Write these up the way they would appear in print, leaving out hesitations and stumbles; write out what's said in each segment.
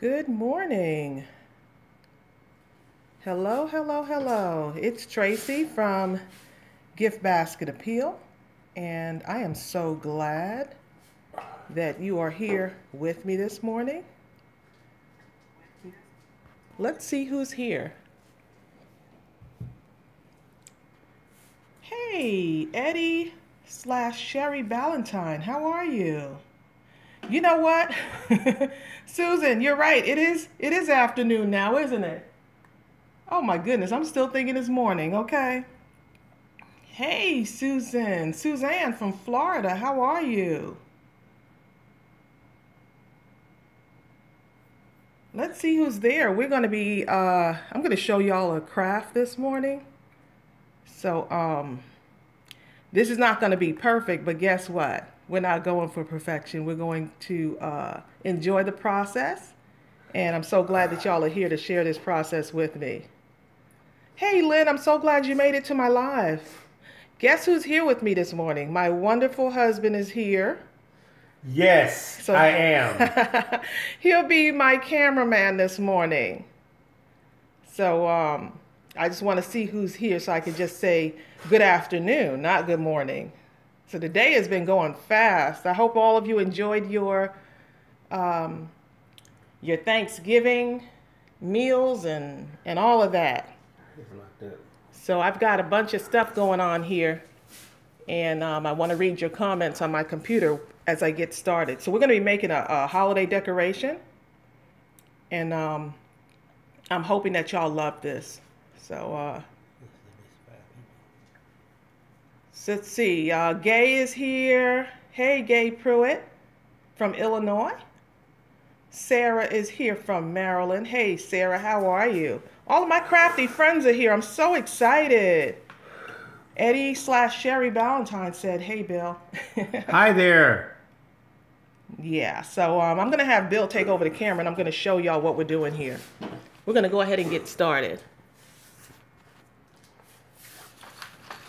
Good morning. Hello, hello, hello. It's Tracy from Gift Basket Appeal, and I am so glad that you are here with me this morning. Let's see who's here. Hey, Eddie / Sherry Ballantyne, how are you? You know what? Susan, you're right. It is afternoon now, isn't it? Oh my goodness, I'm still thinking it's morning, okay. Hey, Susan. Suzanne from Florida, how are you? Let's see who's there. We're going to be, I'm going to show y'all a craft this morning. So, this is not going to be perfect, but guess what? We're not going for perfection. We're going to enjoy the process. And I'm so glad that y'all are here to share this process with me. Hey, Lynn, I'm so glad you made it to my live. Guess who's here with me this morning? My wonderful husband is here. Yes, so, I am. He'll be my cameraman this morning. So I just want to see who's here so I can just say good afternoon, not good morning. So the day has been going fast. I hope all of you enjoyed your Thanksgiving meals and all of that. So I've got a bunch of stuff going on here, and I want to read your comments on my computer as I get started. So we're going to be making a holiday decoration, and I'm hoping that y'all love this. So let's see. Gay is here. Hey, Gay Pruitt from Illinois. Sarah is here from Maryland. Hey, Sarah, how are you? All of my crafty friends are here. I'm so excited. Eddie / Sherry Ballantyne said, hey, Bill. Hi there. Yeah, so I'm going to have Bill take over the camera, and I'm going to show y'all what we're doing here. We're going to go ahead and get started.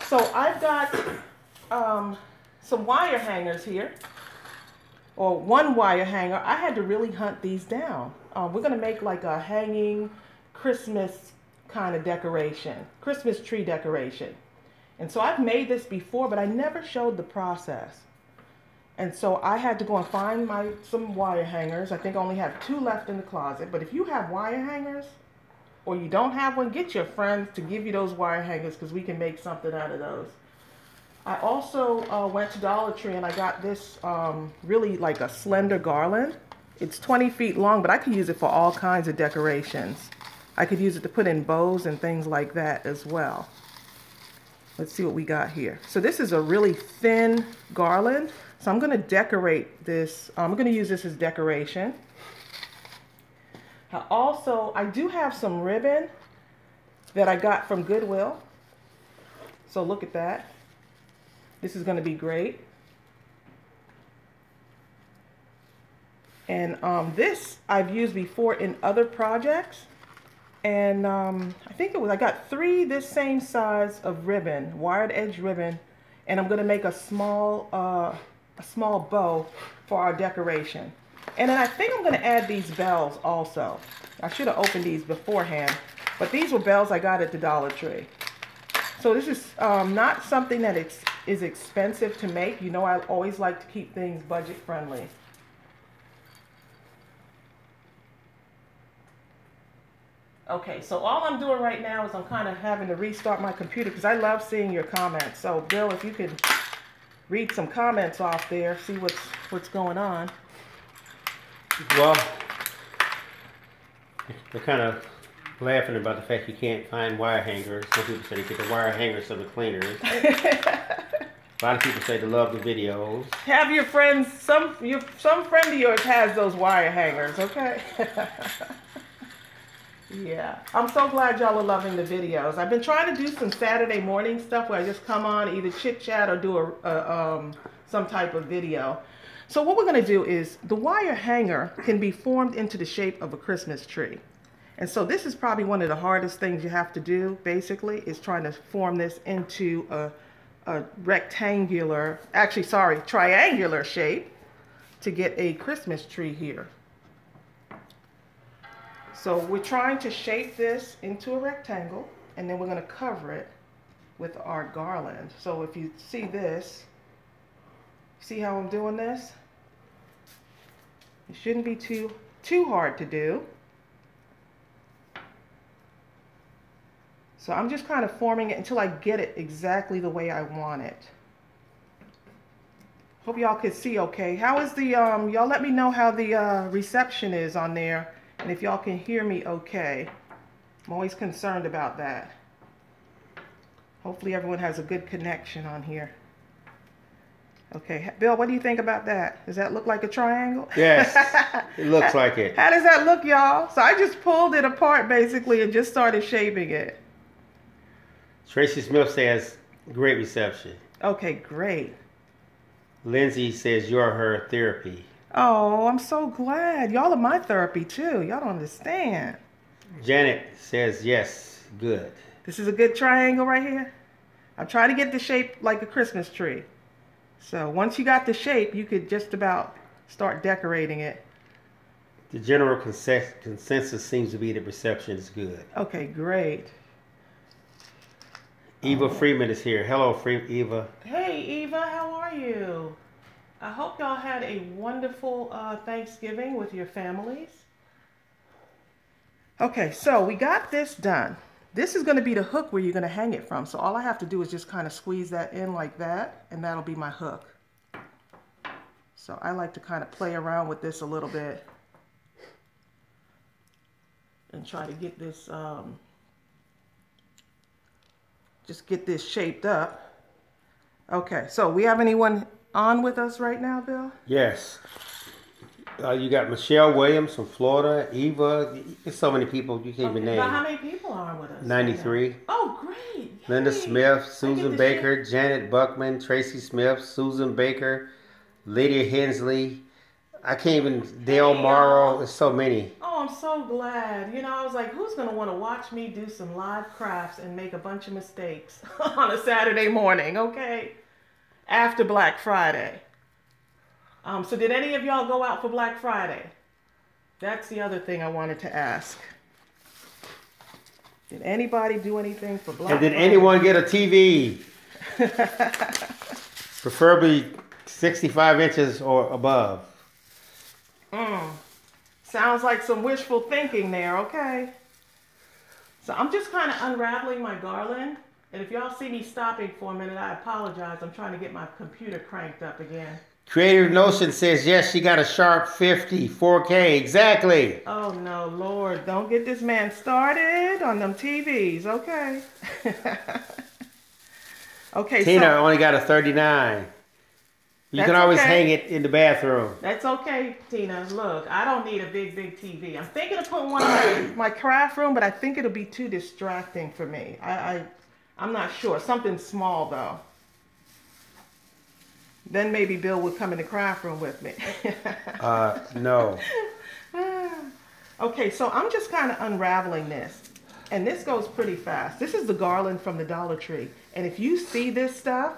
So I've got some wire hangers here, or one wire hanger. I had to really hunt these down. We're going to make like a hanging Christmas kind of decoration, Christmas tree decoration. And so I've made this before, but I never showed the process. And so I had to go and find some wire hangers. I think I only have 2 left in the closet. But if you have wire hangers or you don't have one, get your friends to give you those wire hangers because we can make something out of those. I also went to Dollar Tree and I got this really like a slender garland. It's 20 feet long, but I could use it for all kinds of decorations. I could use it to put in bows and things like that as well. Let's see what we got here. So this is a really thin garland. So I'm going to decorate this. I'm going to use this as decoration. I do have some ribbon that I got from Goodwill. So look at that. This is going to be great. And this I've used before in other projects. And I think I got 3 this same size of ribbon, wired edge ribbon, and I'm going to make a small bow for our decoration. And then I think I'm going to add these bells also. I should have opened these beforehand, but these were bells I got at the Dollar Tree. So this is not something that is expensive to make. You know, I always like to keep things budget friendly. Okay, so all I'm doing right now is I'm kind of having to restart my computer because I love seeing your comments. So, Bill, if you could read some comments off there, see what's going on. Well, they're kind of laughing about the fact you can't find wire hangers. Some people say they get the wire hangers from the cleaners. A lot of people say they love the videos. Have your friends, some friend of yours has those wire hangers, okay? Yeah, I'm so glad y'all are loving the videos. I've been trying to do some Saturday morning stuff where I just come on, either chit-chat or do some type of video. So what we're going to do is the wire hanger can be formed into the shape of a Christmas tree. And so this is probably one of the hardest things you have to do, basically, is trying to form this into a rectangular, actually, sorry, triangular shape to get a Christmas tree here. So we're trying to shape this into a rectangle, and then we're going to cover it with our garland. So if you see this, see how I'm doing this? It shouldn't be too hard to do. So I'm just kind of forming it until I get it exactly the way I want it. Hope y'all could see okay. How is the, y'all let me know how the reception is on there, and if y'all can hear me okay. I'm always concerned about that. Hopefully everyone has a good connection on here. Okay, Bill, what do you think about that? Does that look like a triangle? Yes, it looks like it. How does that look, y'all? So I just pulled it apart, basically, and just started shaping it. Tracy Smith says, great reception. Okay, great. Lindsay says, you're her therapy. Oh, I'm so glad. Y'all are my therapy, too. Y'all don't understand. Janet says, yes, good. This is a good triangle right here. I'm trying to get the shape like a Christmas tree. So once you got the shape, you could just about start decorating it. The general consensus seems to be the reception is good. Okay, great. Eva Freeman is here. Hello, Eva. Hey, Eva, how are you? I hope y'all had a wonderful Thanksgiving with your families. Okay, so we got this done. This is going to be the hook where you're going to hang it from. So all I have to do is just kind of squeeze that in like that, and that'll be my hook. So I like to kind of play around with this a little bit and try to get this, just get this shaped up. Okay, so we have anyone on with us right now, Bill? Yes. You got Michelle Williams from Florida, Eva. There's so many people you can't even name. But how many people are with us? 93. Right, oh, great! Yay. Linda Smith, Susan Baker, Janet Buckman, Tracy Smith, Susan Baker, Lydia Hensley. I can't even. Dale Morrow. There's so many. Oh, I'm so glad. You know, I was like, who's gonna want to watch me do some live crafts and make a bunch of mistakes on a Saturday morning? Okay, after Black Friday. So did any of y'all go out for Black Friday? That's the other thing I wanted to ask. Did anybody do anything for Black Friday? And did anyone get a TV? Preferably 65 inches or above. Sounds like some wishful thinking there, okay. So I'm just kind of unraveling my garland. And if y'all see me stopping for a minute, I apologize. I'm trying to get my computer cranked up again. Creative Notion says, yes, she got a sharp 50, 4K, exactly. Oh, no, Lord, don't get this man started on them TVs, okay. Okay, Tina only got a 39. You can always hang it in the bathroom. That's okay, Tina. Look, I don't need a big, big TV. I'm thinking of putting one in my craft room, but I think it'll be too distracting for me. I'm not sure. Something small, though. Then maybe Bill would come in the craft room with me. No. Okay, so I'm just kind of unraveling this. And this goes pretty fast. This is the garland from the Dollar Tree. And if you see this stuff,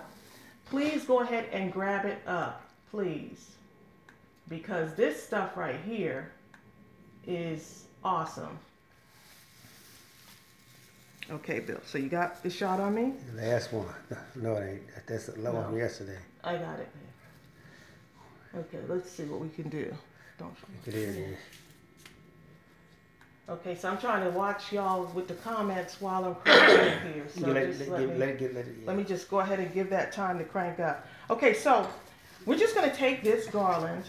please go ahead and grab it up, please. Because this stuff right here is awesome. Okay, Bill, so you got the shot on me? The last one. No, it ain't. That's the one from yesterday. I got it. Okay, let's see what we can do. Don't forget it. Okay, so I'm trying to watch y'all with the comments while I'm cranking here. So let me just go ahead and give that time to crank up. Okay, so we're just going to take this garland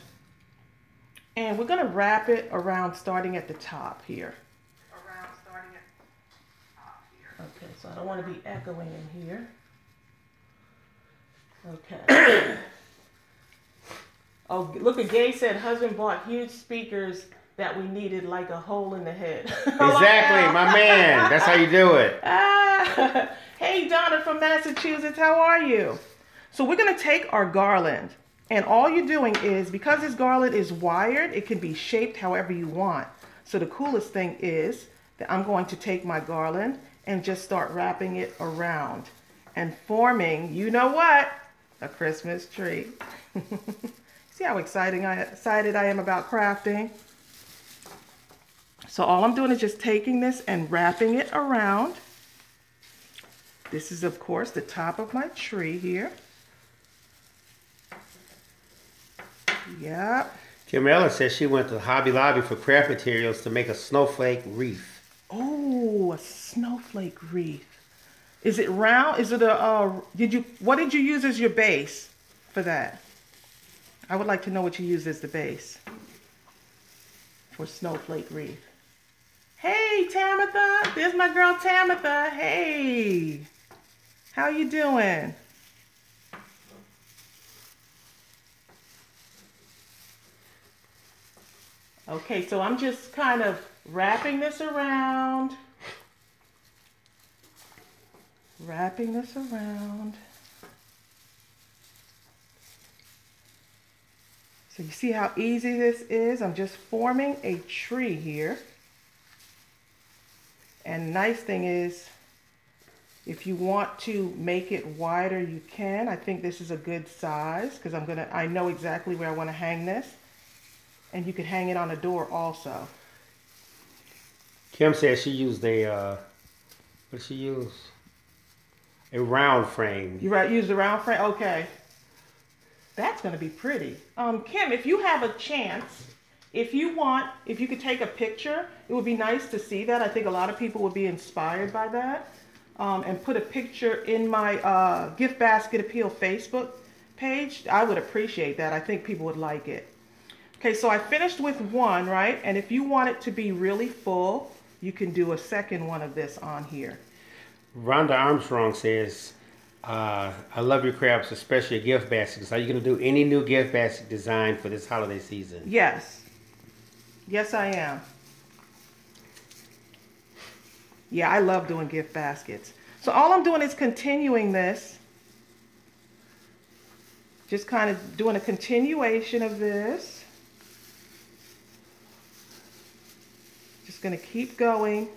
and we're going to wrap it around starting at the top here. Okay, so I don't want to be echoing in here. Okay. Oh, look, Gay said husband bought huge speakers that we needed like a hole in the head. Exactly, my man. That's how you do it. Hey, Donna from Massachusetts, how are you? So we're going to take our garland, and all you're doing is, because this garland is wired, it can be shaped however you want. So the coolest thing is that I'm going to take my garland and just start wrapping it around and forming, you know what? A Christmas tree. See how excited I am about crafting? So all I'm doing is just taking this and wrapping it around. This is, of course, the top of my tree here. Yep. Kim Ellen says she went to Hobby Lobby for craft materials to make a snowflake wreath. Oh, a snowflake wreath. Is it round? Is it a, what did you use as your base for that? I would like to know what you used as the base for snowflake wreath. Hey, Tamitha. There's my girl, Tamitha. Hey, how you doing? Okay, so I'm just kind of wrapping this around. Wrapping this around. So you see how easy this is? I'm just forming a tree here. And nice thing is, if you want to make it wider, you can. I think this is a good size because I know exactly where I want to hang this. And you could hang it on a door also. Kim said she used a, what did she use? A round frame. You right, use the round frame? Okay. That's going to be pretty. Kim, if you have a chance, if you want, if you could take a picture, it would be nice to see that. I think a lot of people would be inspired by that. And put a picture in my Gift Basket Appeal Facebook page. I would appreciate that. I think people would like it. Okay, so I finished with one, right? And if you want it to be really full, you can do a second one of this on here. Rhonda Armstrong says, I love your crafts, especially your gift baskets. Are you going to do any new gift basket design for this holiday season? Yes. Yes, I am. Yeah, I love doing gift baskets. So all I'm doing is continuing this. Just kind of doing a continuation of this. Just going to keep going.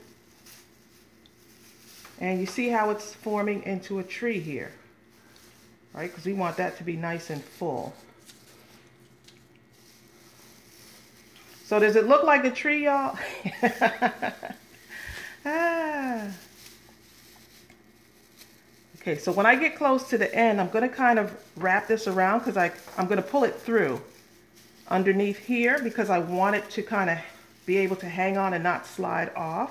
And you see how it's forming into a tree here, right? Because we want that to be nice and full. So does it look like a tree, y'all? Ah. Okay, so when I get close to the end, I'm going to kind of wrap this around because I'm going to pull it through underneath here because I want it to kind of be able to hang on and not slide off.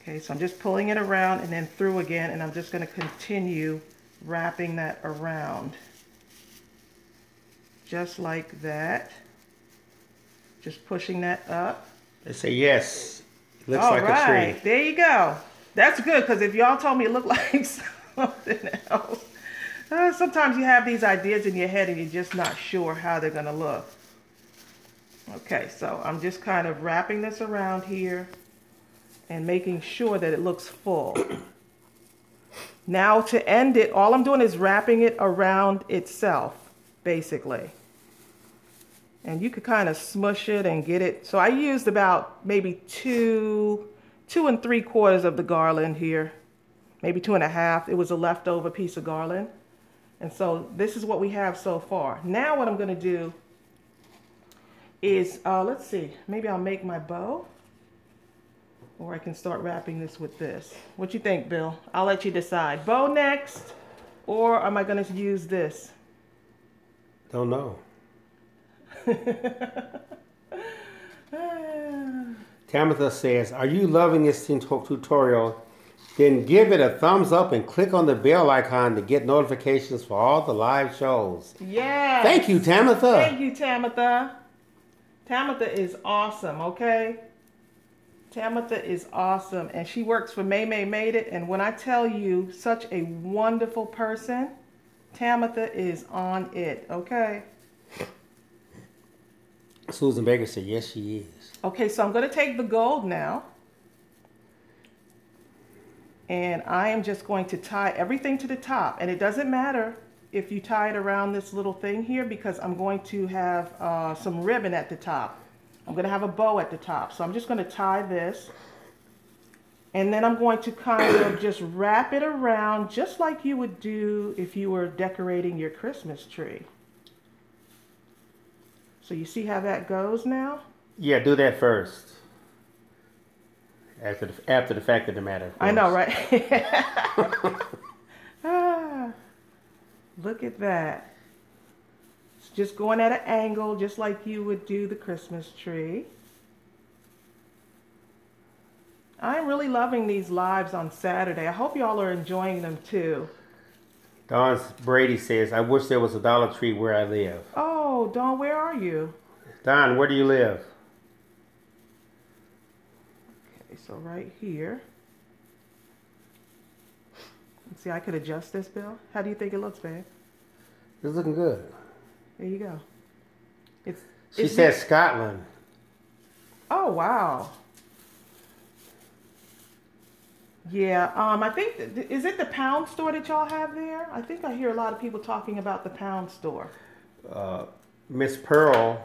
Okay, so I'm just pulling it around and then through again, and I'm just going to continue wrapping that around. Just like that. Just pushing that up. They say yes. It looks like a tree. There you go. That's good, because if y'all told me it looked like something else. Sometimes you have these ideas in your head and you're just not sure how they're going to look. Okay, so I'm just kind of wrapping this around here. And making sure that it looks full. Now to end it, all I'm doing is wrapping it around itself, basically. And you could kind of smush it and get it. So I used about maybe two and three quarters of the garland here, maybe 2.5. It was a leftover piece of garland. And so this is what we have so far. Now what I'm going to do is, let's see, maybe I'll make my bow. Or I can start wrapping this with this. What you think, Bill? I'll let you decide. Bow next, or am I going to use this? Don't know. Tamitha says, are you loving this tutorial? Then give it a thumbs up and click on the bell icon to get notifications for all the live shows. Yeah. Thank you, Tamitha. Thank you, Tamitha. Tamitha is awesome, okay? Tamitha is awesome, and she works for May Made It, and when I tell you, such a wonderful person, Tamitha is on it, okay? Susan Baker said, yes, she is. Okay, so I'm going to take the gold now, and I am just going to tie everything to the top, and it doesn't matter if you tie it around this little thing here because I'm going to have some ribbon at the top. I'm going to have a bow at the top. So I'm just going to tie this. And then I'm going to kind of just wrap it around just like you would do if you were decorating your Christmas tree. So you see how that goes now? Yeah, do that first. After the fact of the matter. Of course. I know, right? Ah, look at that. It's just going at an angle, just like you would do the Christmas tree. I'm really loving these lives on Saturday. I hope y'all are enjoying them too. Don Brady says, I wish there was a Dollar Tree where I live. Oh, Don, where are you? Don, where do you live? Okay, so right here. Let's see, I could adjust this, Bill. How do you think it looks, babe? It's looking good. There you go. She says Scotland. Oh, wow. Yeah, I think, is it the pound store that y'all have there? I think I hear a lot of people talking about the pound store. Miss Pearl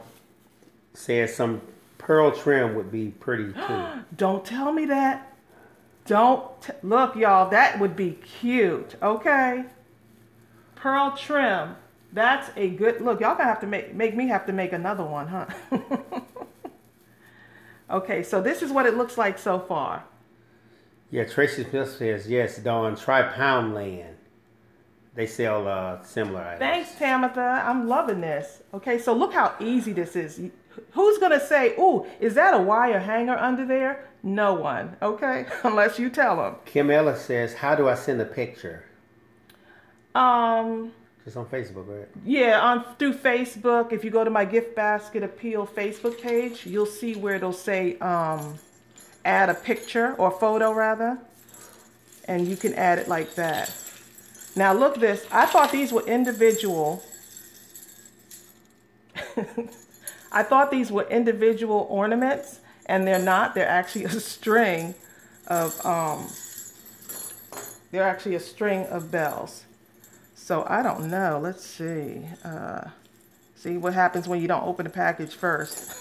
says some pearl trim would be pretty too. Don't tell me that. Look, y'all, that would be cute, okay? Pearl trim, that's a good, look, y'all gonna have to make me have to make another one, huh? Okay, so this is what it looks like so far. Yeah, Tracy Smith says, yes, Dawn, try Pound Land. They sell similar items. Thanks, Tamitha. I'm loving this. Okay, so look how easy this is. Who's going to say, ooh, is that a wire hanger under there? No one, okay? Unless you tell them. Kim Ellis says, how do I send a picture? Just on Facebook, right? Yeah, through Facebook. If you go to my Gift Basket Appeal Facebook page, you'll see where it'll say... add a picture or photo rather, and you can add it like that. Now look this, I thought these were individual. I thought these were individual ornaments, and they're not. They're actually a string of bells. So I don't know, let's see. See what happens when you don't open the package first.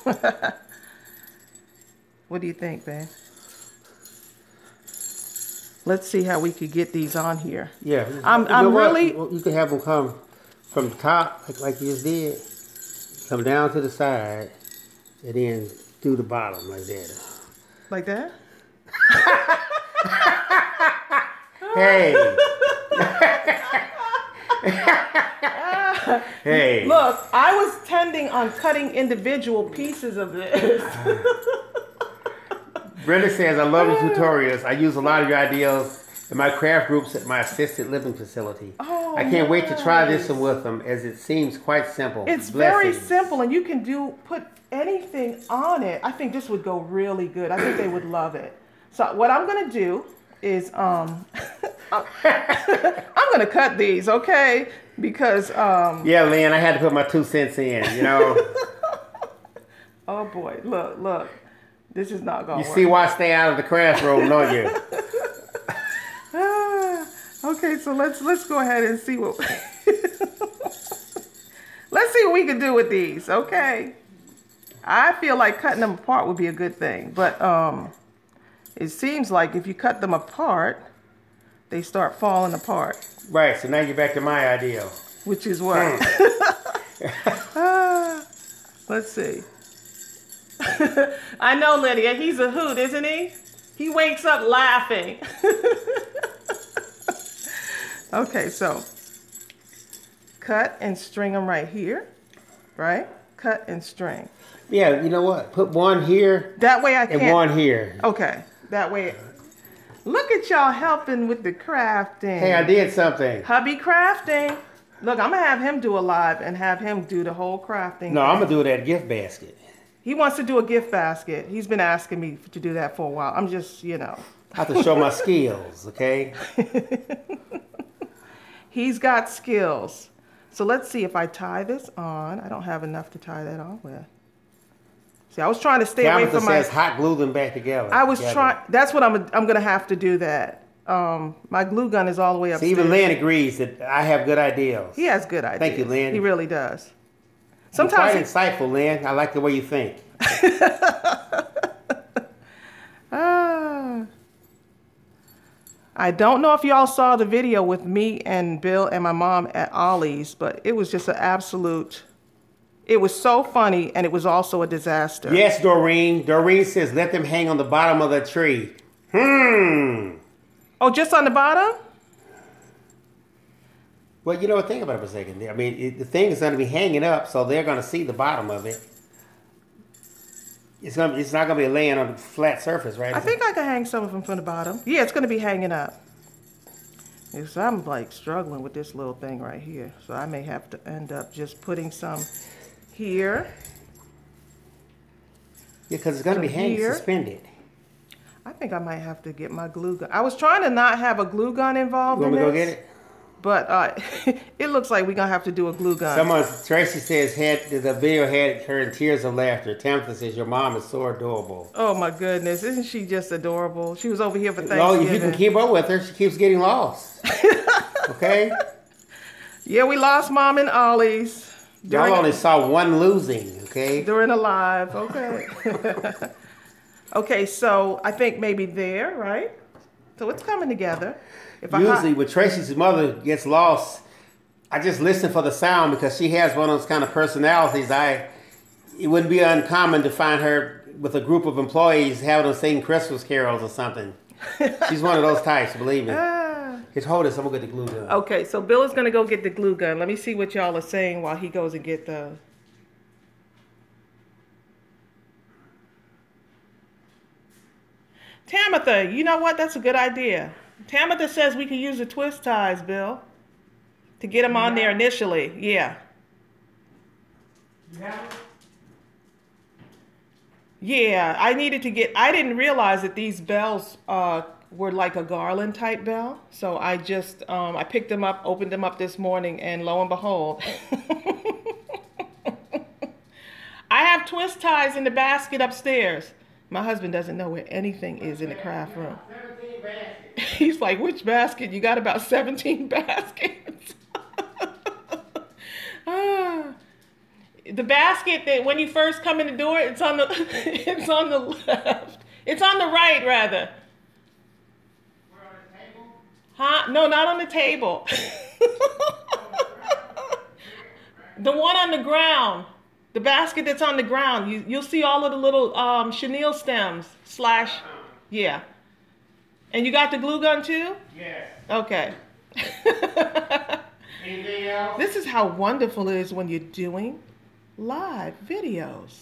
What do you think, babe? Let's see how we could get these on here. Yeah. You can have them come from the top, like you just did, come down to the side, and then through the bottom, like that. Like that? Hey. Hey. Look, I was tending on cutting individual pieces of this. Brenda says, I love your tutorials. I use a lot of your ideas in my craft groups at my assisted living facility. Oh, I can't wait to try this one with them, as it seems quite simple. It's very simple, and you can put anything on it. I think this would go really good. I think they would love it. So what I'm going to do is I'm going to cut these, okay? Because... yeah, Lynn, I had to put my 2 cents in, you know? Oh, boy. Look, look. This is not going to work. You see why I stay out of the crash room, don't you? Okay, so let's go ahead and see what... Let's see what we can do with these, okay? I feel like cutting them apart would be a good thing. But it seems like if you cut them apart, they start falling apart. Right, so now you're back to my idea. Which is what? Let's see. I know, Lydia, he's a hoot, isn't he? He wakes up laughing. Okay, so cut and string them right here, right? Cut and string. Yeah, you know what? Put one here. That way I can. And one here. Okay, that way. Look at y'all helping with the crafting. Hey, I did something. Hubby crafting. Look, I'm going to have him do a live and have him do the whole crafting. No, I'm going to do that gift basket. He wants to do a gift basket. He's been asking me to do that for a while. I'm just, you know. I have to show my skills, okay? He's got skills. So let's see if I tie this on. I don't have enough to tie that on with. See, I was trying to stay away from my... says hot glue them back together. I was trying... That's what I'm going to have to do that. My glue gun is all the way upstairs. See, even Lynn agrees that I have good ideas. He has good ideas. Thank you, Lynn. He really does. Sometimes it's quite insightful, Lynn. I like the way you think. I don't know if y'all saw the video with me and Bill and my mom at Ollie's, but it was just an absolute It was so funny, and it was also a disaster. Yes, Doreen. Doreen says, let them hang on the bottom of the tree. Oh, just on the bottom? Well, you know, think about it for a second. I mean, the thing is going to be hanging up, so they're going to see the bottom of it. It's not going to be laying on a flat surface, right? I think I can hang some of them from the bottom. Yeah, it's going to be hanging up. Yes, I'm like struggling with this little thing right here, so I may have to end up just putting some here. Yeah, because it's going to be hanging suspended. I think I might have to get my glue gun. I was trying to not have a glue gun involved in this. You want me to go get it? But it looks like we're going to have to do a glue gun. Tracy says the video had her in tears of laughter. Tamitha says, your mom is so adorable. Oh, my goodness. Isn't she just adorable? She was over here for Thanksgiving. Well, if you can keep up with her, she keeps getting lost. Okay? Yeah, we lost Mom and Ollie's. Y'all only saw one losing, okay? During a live. Okay. Okay, so I think maybe there, right? So it's coming together. Usually when Tracy's mother gets lost, I just listen for the sound because she has one of those kind of personalities. It wouldn't be uncommon to find her with a group of employees having them sing Christmas carols or something. She's one of those types, believe me. Hold this, I'm gonna get the glue gun. Okay, so Bill is gonna go get the glue gun. Let me see what y'all are saying while he goes and get the... Tamitha, you know what? That's a good idea. Tamitha says we can use the twist ties, Bill, to get them on there initially. Yeah. Yeah, I didn't realize that these bells were like a garland type bell. So I just, I picked them up, opened them up this morning, and lo and behold, I have twist ties in the basket upstairs. My husband doesn't know where anything is in the craft room. He's like, which basket? You got about 17 baskets. The basket that when you first come in the door, it's on the it's on the left. It's on the right, rather. We're on the table? Huh? No, not on the table. The one on the ground. The basket that's on the ground, you'll see all of the little chenille stems slash, yeah. And you got the glue gun too? Yes. Okay. Anything else? This is how wonderful it is when you're doing live videos.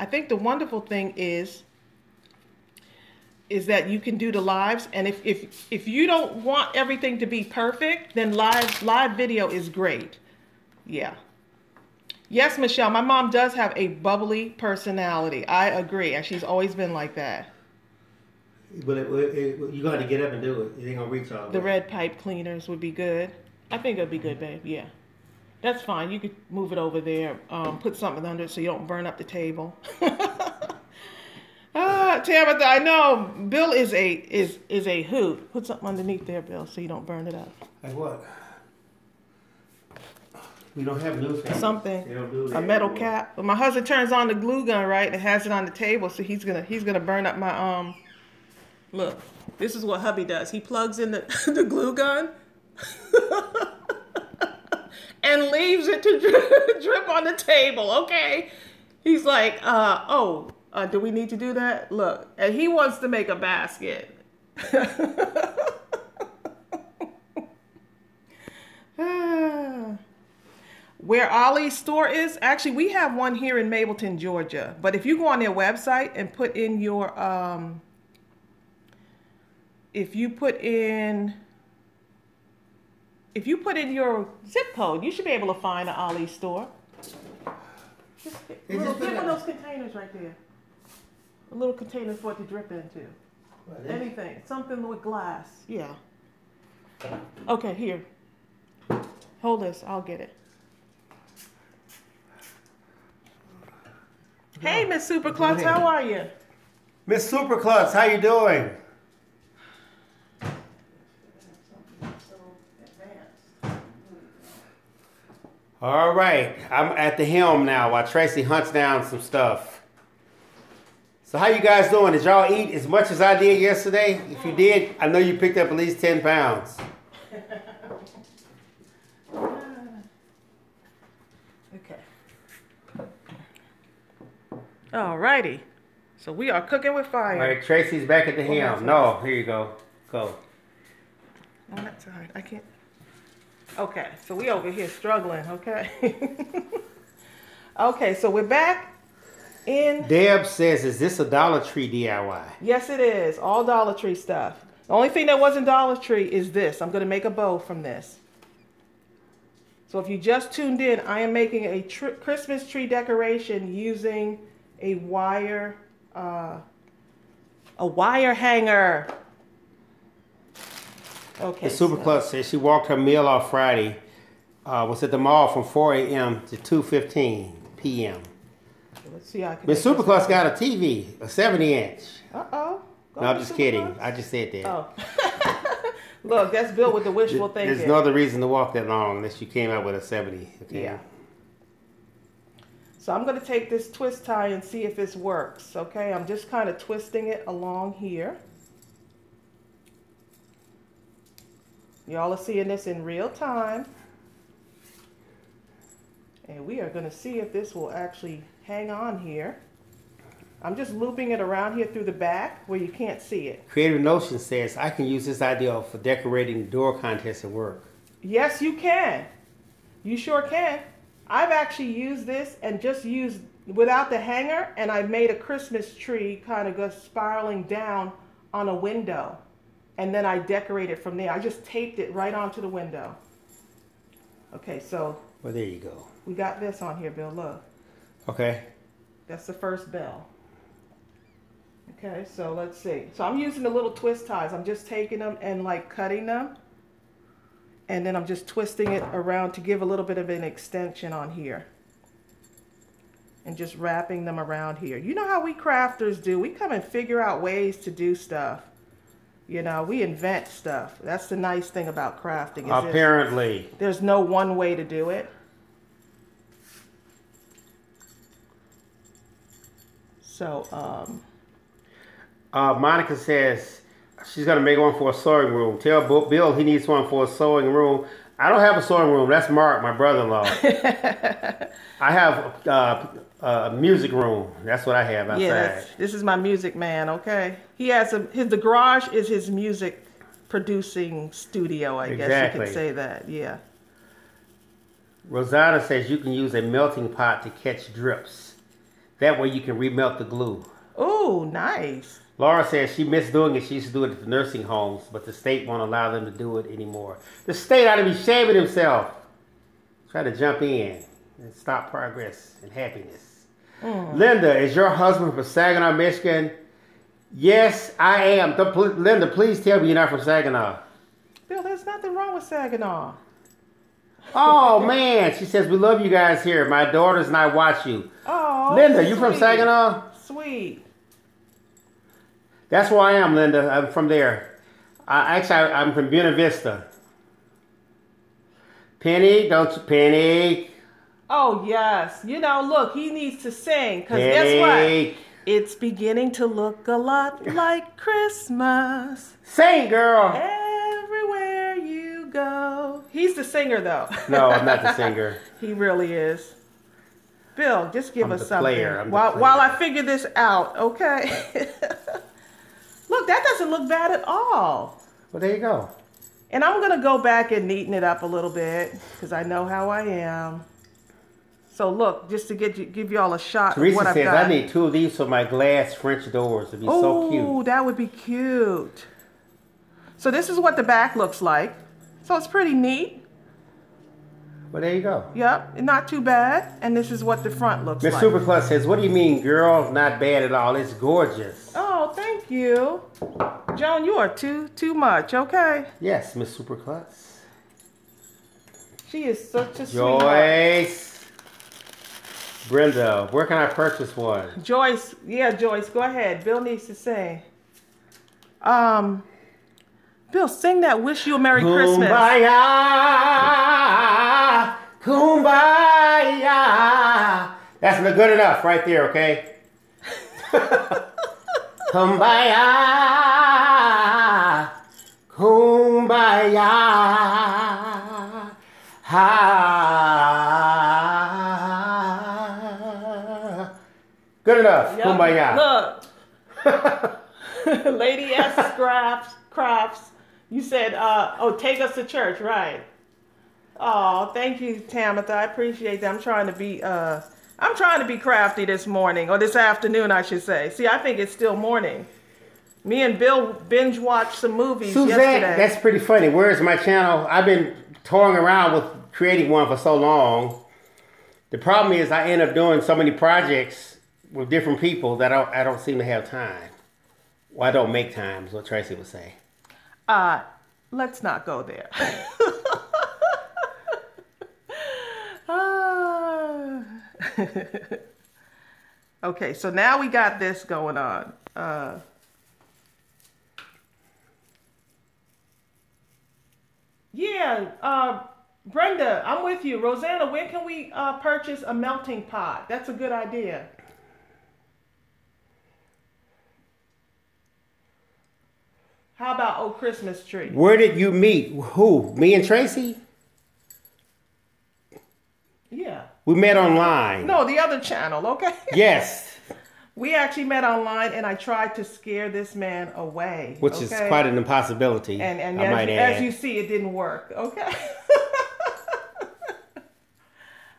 I think the wonderful thing is that you can do the lives, and if you don't want everything to be perfect, then live video is great. Yeah. Yes, Michelle, my mom does have a bubbly personality. I agree, and she's always been like that. But you're going to get up and do it. It ain't going to reach all the way. The red pipe cleaners would be good. I think it would be good, babe, yeah. That's fine. You could move it over there, put something under it so you don't burn up the table. Tamitha, I know. Bill is a hoot. Put something underneath there, Bill, so you don't burn it up. Like what? We don't have glue caps. Something. They don't do that. A metal cap. Well, my husband turns on the glue gun, right, and has it on the table, so he's gonna burn up my Look, this is what hubby does. He plugs in the glue gun and leaves it to drip on the table. Okay. He's like, do we need to do that? Look, and he wants to make a basket. Where Ollie's store is, actually, we have one here in Mableton, Georgia. But if you go on their website and put in your, if you put in your zip code, you should be able to find an Ollie's store. Just get one of those containers right there. A little container for it to drip into. Right. Anything, something with glass. Yeah. Okay, here. Hold this. I'll get it. Hey, Miss Superclutz, how are you? Miss Superclutz, how you doing? All right, I'm at the helm now while Tracy hunts down some stuff. So how you guys doing? Did y'all eat as much as I did yesterday? If you did, I know you picked up at least 10 pounds. Alrighty. So we are cooking with fire. All right, Tracy's back at the helm. No, here you go. Go. No, that's all right. I can't. Okay, so we over here struggling, okay? Okay, so we're back in. Deb says, is this a Dollar Tree DIY? Yes, it is. All Dollar Tree stuff. The only thing that wasn't Dollar Tree is this. I'm going to make a bow from this. So if you just tuned in, I am making a Christmas tree decoration using a wire hanger. Okay. The Superclutz says she walked her meal off Friday. Was at the mall from 4 a.m. to 2:15 p.m. Let's see. Miss Superclutz got a TV, a 70-inch. Uh-oh. No, I'm just kidding. I just said that. Oh. Look, that's Bill with the wishful thinking. There's no other reason to walk that long unless you came out with a 70. Okay? Yeah. So I'm going to take this twist tie and see if this works, okay? I'm just kind of twisting it along here. Y'all are seeing this in real time. And we are going to see if this will actually hang on here. I'm just looping it around here through the back where you can't see it. Creative Notion says, I can use this idea for decorating door contests at work. Yes, you can. You sure can. I've actually used this and just used without the hanger, and I made a Christmas tree kind of go spiraling down on a window, and then I decorated from there. I just taped it right onto the window. Okay, so well, there you go. We got this on here, Bill. Look. Okay. That's the first bell. Okay, so let's see. So I'm using the little twist ties. I'm just taking them and like cutting them. And then I'm just twisting it around to give a little bit of an extension on here. And just wrapping them around here. You know how we crafters do. We come and figure out ways to do stuff. You know, we invent stuff. That's the nice thing about crafting. Is apparently. There's no one way to do it. So, Monica says... she's going to make one for a sewing room. Tell Bill he needs one for a sewing room. I don't have a sewing room. That's Mark, my brother-in-law. I have a music room. That's what I have outside. Yes, this is my music man, okay? He has the garage is his music producing studio, I guess you could say that, yeah. Rosanna says you can use a melting pot to catch drips. That way you can remelt the glue. Oh, nice. Laura says she missed doing it. She used to do it at the nursing homes, but the state won't allow them to do it anymore. The state ought to be shaming himself. Try to jump in and stop progress and happiness. Mm. Linda, is your husband from Saginaw, Michigan? Yes, I am. Linda, please tell me you're not from Saginaw. Bill, there's nothing wrong with Saginaw. Oh, man. She says, we love you guys here. My daughters and I watch you. Oh, Linda, sweet. You from Saginaw? Sweet. That's where I am, Linda. I'm from there. I'm from Buena Vista. Penny, don't you, Penny? Oh, yes. You know, look, he needs to sing. Because guess what? It's beginning to look a lot like Christmas. Sing, girl. Everywhere you go. He's the singer, though. No, I'm not the singer. He really is. Bill, just give us something while I figure this out, okay? Look, that doesn't look bad at all. Well, there you go. And I'm going to go back and neaten it up a little bit because I know how I am. So look, just to give you all a shot Teresa of what I've got. Teresa says, I need 2 of these for my glass French doors. It'd be so cute. Oh, that would be cute. So this is what the back looks like. So it's pretty neat. Well, there you go. Yep, not too bad. And this is what the front looks like. Miss Superclutz says, what do you mean, girl? Not bad at all. It's gorgeous. Oh, thank you. Joan, you are too much, okay? Yes, Miss Superclutz. She is such a sweetheart. Joyce. Brenda, where can I purchase one? Joyce. Yeah, Joyce, go ahead. Bill needs to sing. Bill, sing that Wish You a Merry Christmas. Kumbaya, kumbaya. That's not good enough right there, okay? Kumbaya, kumbaya. Ha. Good enough. Yep. Kumbaya. Look. Lady S. Crafts. You said, take us to church, right? Oh, thank you, Tamitha. I appreciate that. I'm trying to be crafty this morning, or this afternoon, I should say. See, I think it's still morning. Me and Bill binge watched some movies yesterday. That's pretty funny. Where is my channel? I've been toying around with creating one for so long. The problem is I end up doing so many projects with different people that I don't seem to have time. Well, I don't make time, is what Tracy would say. Let's not go there. Okay, so now we got this going on. Brenda, I'm with you. Rosanna, when can we purchase a melting pot? That's a good idea. How about Oh Christmas Tree? Where did you meet? Who? Me and Tracy? Yeah. We met online. No, the other channel, okay? Yes. We actually met online, and I tried to scare this man away. Which is quite an impossibility, and I might add. As you see, it didn't work, okay?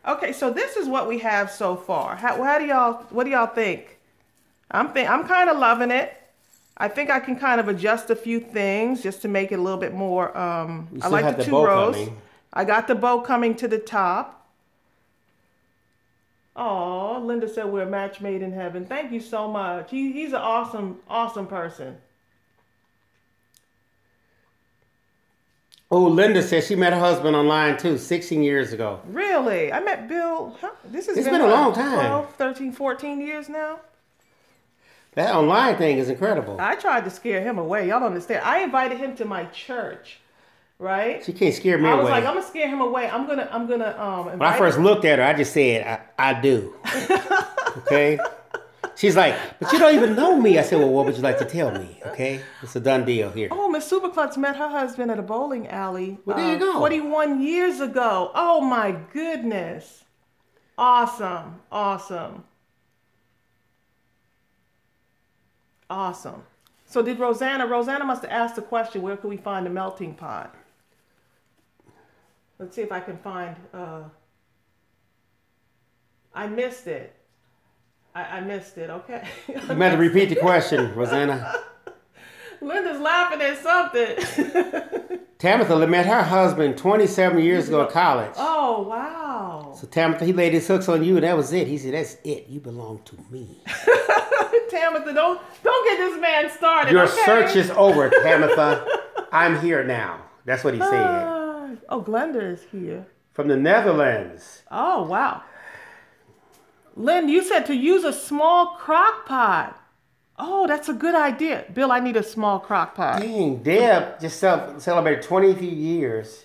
Okay, so this is what we have so far. What do y'all think? I'm kind of loving it. I think I can kind of adjust a few things just to make it a little bit more. I like the two rows. I got the bow coming to the top. Oh, Linda said we're a match made in heaven. Thank you so much. He's an awesome, awesome person. Oh, Linda said she met her husband online too, 16 years ago. Really? I met Bill. Huh? It's been a long time. 12, 13, 14 years now. That online thing is incredible. I tried to scare him away. Y'all don't understand. I invited him to my church. Right? She can't scare me away. I was like, I'm gonna scare him away. When I first looked at her, I just said, I do. Okay? She's like, but you don't even know me. I said, well, what would you like to tell me? Okay? It's a done deal here. Oh, Miss Superclutz met her husband at a bowling alley. Well, there you go. 41 years ago. Oh my goodness. Awesome. Awesome. Awesome. So did Rosanna must have asked the question, where can we find a melting pot? Let's see if I can find, I missed it. I missed it, okay. You might repeat the question, Rosanna. Linda's laughing at something. Tamitha met her husband 27 years ago at college. Oh, wow. So Tamitha, he laid his hooks on you and that was it. He said, that's it, you belong to me. Tamitha, don't get this man started. Your search is over, Tamitha. I'm here now. That's what he said. Oh, Glenda is here. From the Netherlands. Oh, wow. Lynn, you said to use a small crock pot. Oh, that's a good idea. Bill, I need a small crock pot. Dang, Deb just celebrated 23 years,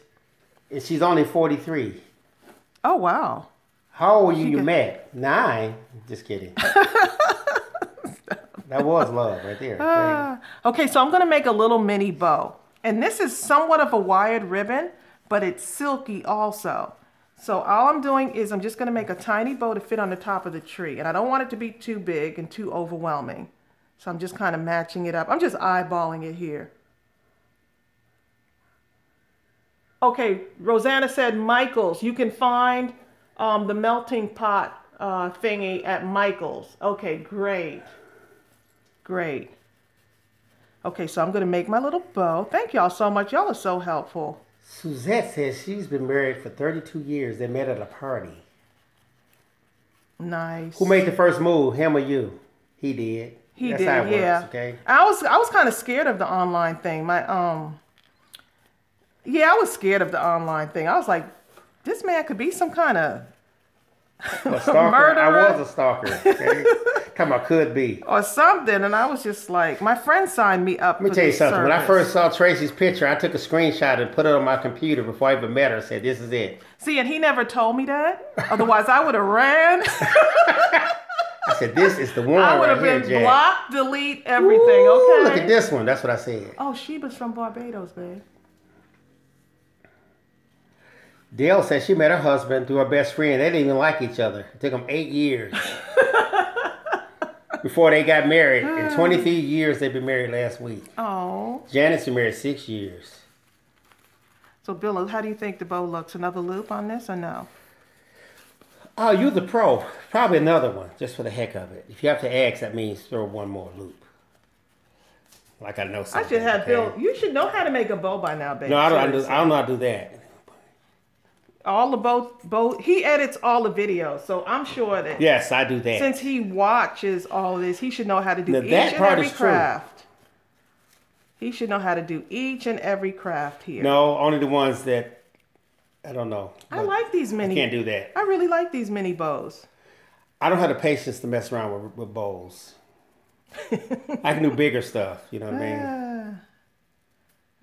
and she's only 43. Oh, wow. How old you met? 9? Just kidding. That was love right there. Okay, so I'm going to make a little mini bow. And this is somewhat of a wired ribbon, but it's silky also. So all I'm doing is I'm just going to make a tiny bow to fit on the top of the tree. And I don't want it to be too big and too overwhelming. So I'm just kind of matching it up. I'm just eyeballing it here. Okay, Rosanna said Michael's. You can find the melting pot thingy at Michael's. Okay, great. Great. Okay, so I'm going to make my little bow. Thank y'all so much. Y'all are so helpful. Suzette says she's been married for 32 years. They met at a party. Nice. Who made the first move? Him or you? He did. That's how it works, yeah. Okay. I was kind of scared of the online thing. I was scared of the online thing. I was like, this man could be some kind of murderer. I was a stalker. Okay? Come on, could be. Or something. And I was just like, my friend signed me up. Let me tell you something. Service. When I first saw Tracy's picture, I took a screenshot and put it on my computer before I even met her and said, this is it. See, and he never told me that. Otherwise, I would have ran. I said, this is the one I would have been Jack. Blocked, delete, everything. Ooh, okay. Look at this one. That's what I said. Oh, Sheba's from Barbados, babe. Dale said she met her husband through her best friend. They didn't even like each other. It took them 8 years. before they got married. In 23 years, they've been married last week. Oh. Janet's been married 6 years. So, Bill, how do you think the bow looks? Another loop on this or no? Oh, you're the pro. Probably another one, just for the heck of it. If you have to ask, that means throw one more loop. Like I know something. I should have Bill. You should know how to make a bow by now, baby. No, I don't know how to do that. All the bow. He edits all the videos, so I'm sure that. Yes, I do that. Since he watches all this, he should know how to do each and every craft. He should know how to do each and every craft here. No, only the ones that. I don't know. I like these mini. I can't do that. I really like these mini bows. I don't have the patience to mess around with bows. I can do bigger stuff. You know what I mean?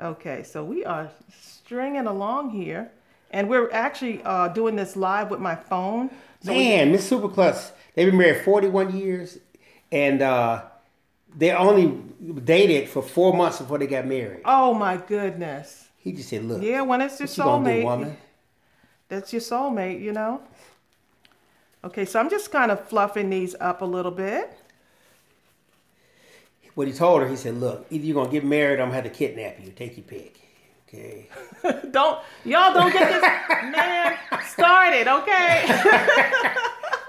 Okay, so we are stringing along here. And we're actually doing this live with my phone. So man, Miss Superclutz, they've been married 41 years. And they only dated for 4 months before they got married. Oh, my goodness. He just said, look. Yeah, when it's your soulmate. Woman? That's your soulmate, you know. Okay, so I'm just kind of fluffing these up a little bit. What he told her, he said, look, either you're going to get married or I'm going to have to kidnap you. Take your pick. Okay. Y'all don't get this man started, okay?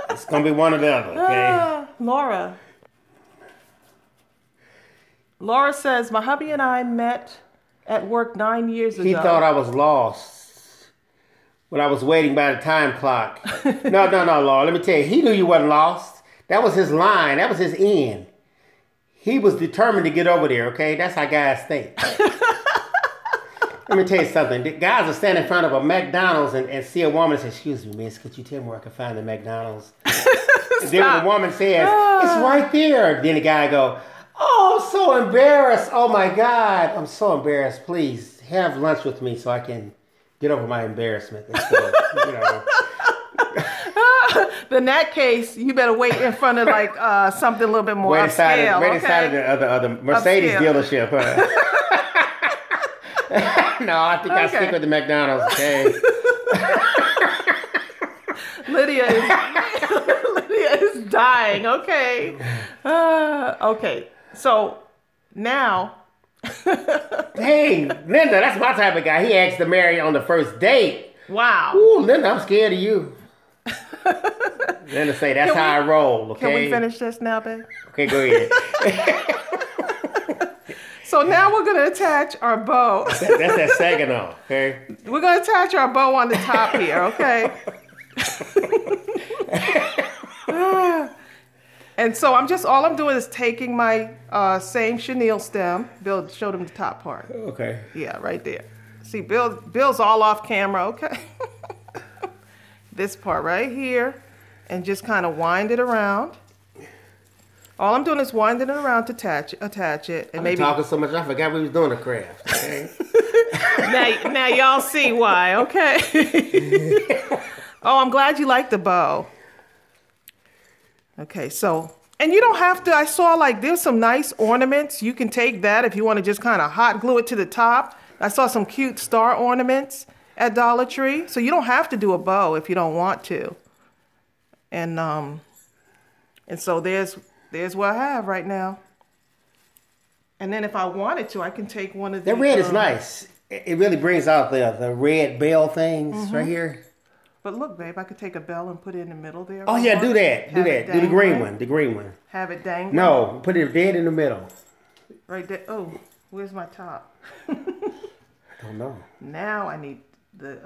It's going to be one or the other, okay? Laura. Laura says, my hubby and I met at work 9 years ago. He thought I was lost when I was waiting by the time clock. No, Laura. Let me tell you, he knew you wasn't lost. That was his line. That was his end. He was determined to get over there, okay? That's how guys think. Let me tell you something. The guys will stand in front of a McDonald's and see a woman and say, excuse me, miss, could you tell me where I can find the McDonald's? And then the woman says, it's right there. Then the guy go, oh, I'm so embarrassed. Oh, my God. I'm so embarrassed. Please have lunch with me so I can get over my embarrassment. Instead, you know. In that case, you better wait in front of like something a little bit more upscale. Right inside of the other Mercedes dealership. Huh? No, I think I'll stick with the McDonald's. Okay. Lydia is dying. Okay. Okay. So now. Dang, Linda, that's my type of guy. He asked to marry on the first date. Wow. Ooh, Linda, I'm scared of you. Linda say that's how I roll. Okay. Can we finish this now, babe? Okay, go ahead. So now we're going to attach our bow. That's that hexagonal, okay? We're going to attach our bow on the top here, okay? And so all I'm doing is taking my same chenille stem. Bill showed him the top part. Okay. Yeah, right there. See, Bill's all off camera, okay? This part right here. And just kind of wind it around. All I'm doing is winding it around to attach it. And maybe talking so much, I forgot we was doing a craft. Okay? now y'all see why, okay? Oh, I'm glad you like the bow. Okay, so, and you don't have to, I saw like there's some nice ornaments. You can take that if you want to just kind of hot glue it to the top. I saw some cute star ornaments at Dollar Tree. So you don't have to do a bow if you don't want to. And so there's what I have right now. And then if I wanted to, I can take one of these. That red is nice. It really brings out the red bell things right here. But look, babe, I could take a bell and put it in the middle there. Oh, yeah, do that. Do that. Do the green one. The green one. Have it dangling. No, put it dead in the middle. Right there. Oh, where's my top? I don't know. Now I need the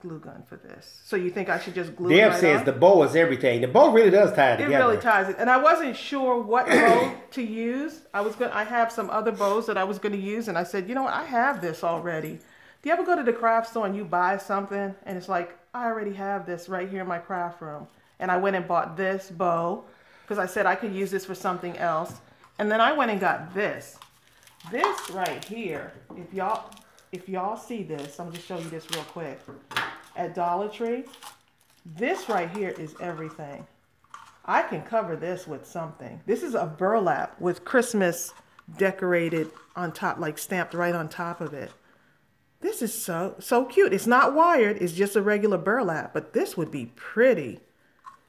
glue gun for this. So you think I should just glue it right on? Deb says the bow is everything. The bow really does tie it together. It really ties it. And I wasn't sure what bow to use. I have some other bows that I was going to use, and I said, you know what? I have this already. Do you ever go to the craft store and you buy something, and it's like, I already have this right here in my craft room. And I went and bought this bow because I said I could use this for something else. And then I went and got this. This right here, if y'all see this, I'm going to show you this real quick. At Dollar Tree, this right here is everything. I can cover this with something. This is a burlap with Christmas decorated on top, like stamped right on top of it. This is so cute. It's not wired. It's just a regular burlap, but this would be pretty.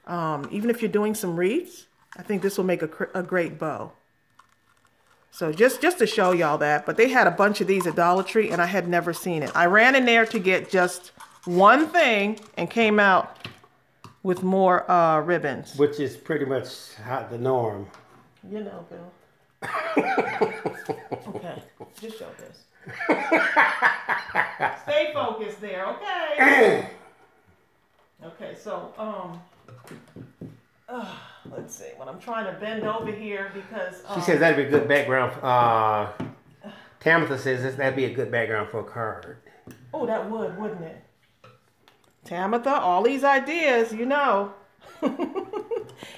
Even if you're doing some wreaths, I think this will make a great bow. So just to show y'all that, but they had a bunch of these at Dollar Tree and I had never seen it. I ran in there to get just one thing and came out with more ribbons. Which is pretty much the norm. You know, Bill. Okay, just show this. Stay focused there, okay? Okay, so, let's see, when I'm trying to bend over here because... she says that'd be a good background. Tamitha says that'd be a good background for a card. Oh, that would, wouldn't it? Tamitha, all these ideas, you know.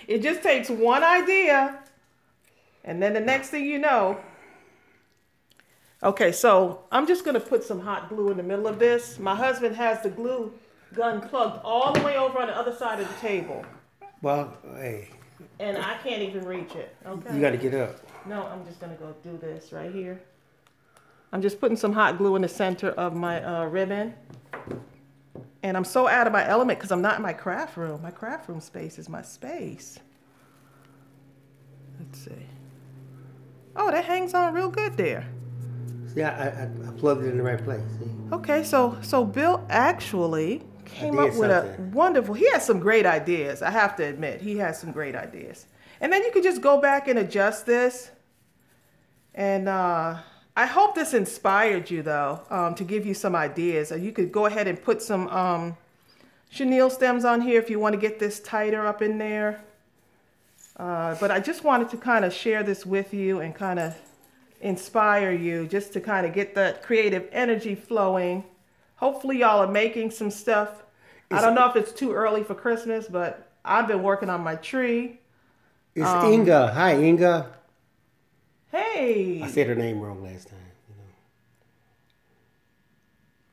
It just takes one idea. And then the next thing you know. Okay, so I'm just going to put some hot glue in the middle of this. My husband has the glue gun plugged all the way over on the other side of the table. Well, hey. And I can't even reach it. Okay. You got to get up. No, I'm just going to go do this right here. I'm just putting some hot glue in the center of my ribbon. And I'm so out of my element because I'm not in my craft room. My craft room space is my space. Let's see. Oh, that hangs on real good there. Yeah, I plugged it in the right place. See? Okay, so Bill actually came up with a wonderful... He has some great ideas. I have to admit, he has some great ideas. And then you could just go back and adjust this. And I hope this inspired you, though, to give you some ideas. You could go ahead and put some chenille stems on here if you want to get this tighter up in there. But I just wanted to kind of share this with you and kind of inspire you just to kind of get that creative energy flowing. Hopefully y'all are making some stuff. I don't know if it's too early for Christmas, but I've been working on my tree. It's Inga. Hi, Inga. Hey. I said her name wrong last time. You know.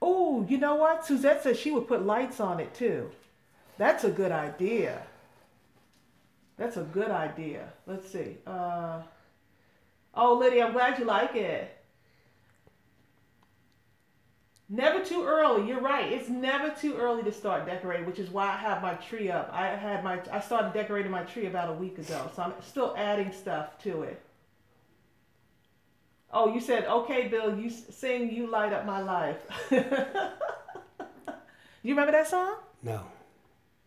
Oh, you know what? Suzette said she would put lights on it too. That's a good idea. That's a good idea. Let's see. Oh, Lydia, I'm glad you like it. Never too early. You're right. It's never too early to start decorating, which is why I have my tree up. I started decorating my tree about a week ago, so I'm still adding stuff to it. Oh, you said, okay, Bill, you sing You Light Up My Life. You remember that song? No.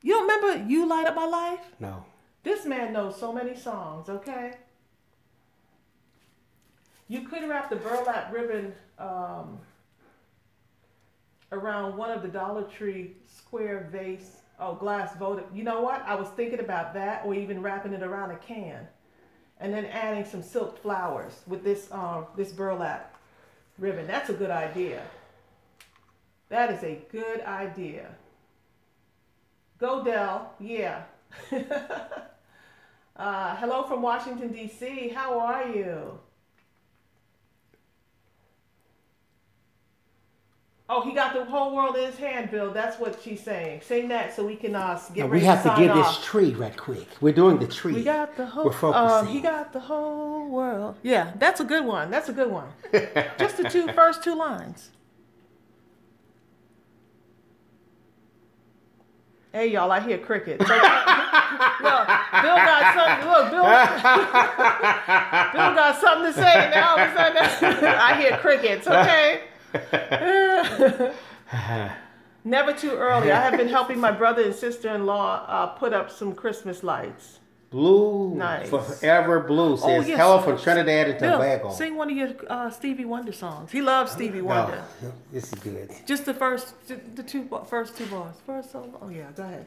You don't remember You Light Up My Life? No. This man knows so many songs, okay? You could wrap the burlap ribbon around one of the Dollar Tree square vase, glass votive. You know what? I was thinking about that, or even wrapping it around a can. And then adding some silk flowers with this, this burlap ribbon. That's a good idea. That is a good idea. Go, Dell. Yeah. Hello from Washington, D.C. How are you? Oh, he got the whole world in his hand, Bill. That's what she's saying. Sing that so we can get ready to sign off. We have to get this tree right quick. We're doing the tree. We got the whole... We're focusing. He got the whole world. Yeah, that's a good one. That's a good one. Just the first two lines. Hey, y'all, I hear crickets. So, look, Bill got something. Look, Bill got something to say, and now all of a sudden I hear crickets, okay? Never too early. I have been helping my brother and sister-in-law put up some Christmas lights. Blue. Nice. Forever Blue says, yes, hello from Trinidad and Tobago. Bill, sing one of your Stevie Wonder songs. He loves Stevie Wonder. No, this is good. Just the first two bars. First solo. Oh, yeah. Go ahead.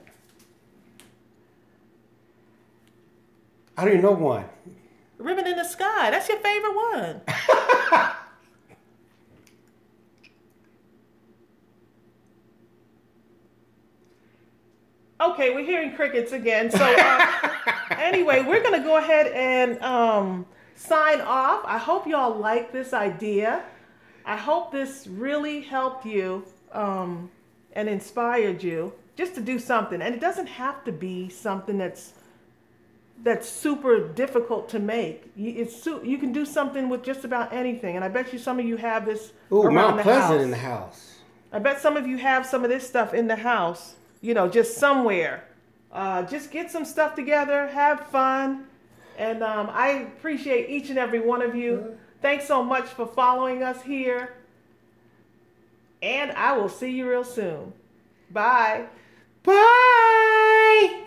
I don't even know one. Ribbon in the Sky. That's your favorite one. Okay, we're hearing crickets again. So anyway, we're going to go ahead and sign off. I hope y'all like this idea. I hope this really helped you and inspired you just to do something. And it doesn't have to be something that's super difficult to make. You can do something with just about anything. And I bet you some of you have this around Mount Pleasant in the house. I bet some of you have some of this stuff in the house. You know, just somewhere. Just get some stuff together, have fun, And I appreciate each and every one of you. Thanks so much for following us here. And I will see you real soon. Bye. Bye.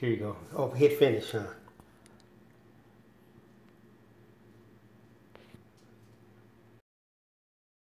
Here you go. Oh, hit finish, huh?